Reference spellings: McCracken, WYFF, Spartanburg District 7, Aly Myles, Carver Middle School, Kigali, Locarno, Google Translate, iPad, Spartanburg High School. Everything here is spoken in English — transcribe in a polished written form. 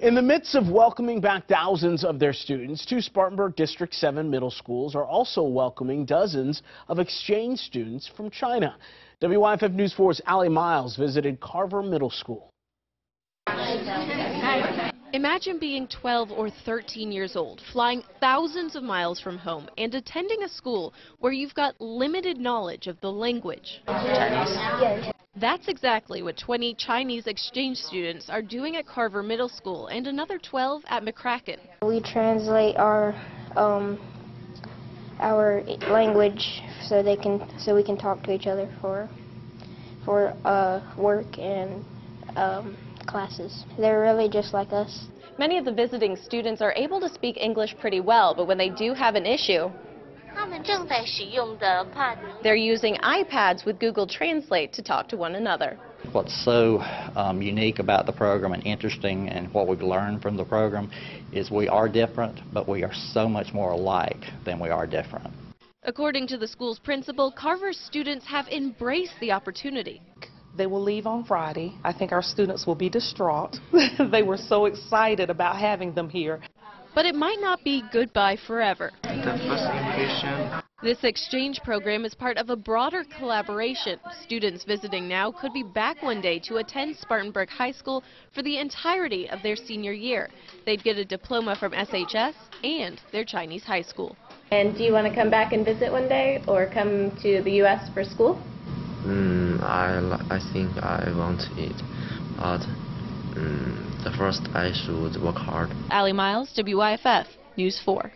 In the midst of welcoming back thousands of their students, two Spartanburg District 7 middle schools are also welcoming dozens of exchange students from China. WYFF News 4's Aly Myles visited Carver Middle School. Imagine being 12 or 13 years old, flying thousands of miles from home and attending a school where you've got limited knowledge of the language. Chinese. That's exactly what 20 Chinese exchange students are doing at Carver Middle School and another 12 at McCracken. We translate our language so we can talk to each other for work and classes. They're really just like us. Many of the visiting students are able to speak English pretty well, but when they do have an issue, they're using iPads with Google Translate to talk to one another. What's so unique about the program and interesting, and what we've learned from the program, is we are different, but we are so much more alike than we are different. According to the school's principal, Carver's students have embraced the opportunity. They will leave on Friday. I think our students will be distraught. They were so excited about having them here. But it might not be goodbye forever. This exchange program is part of a broader collaboration. Students visiting now could be back one day to attend Spartanburg High School for the entirety of their senior year. They'd get a diploma from SHS and their Chinese high school. And do you want to come back and visit one day, or come to the U.S. for school? I think I want it, but first I should work hard. Aly Myles, WYFF News 4.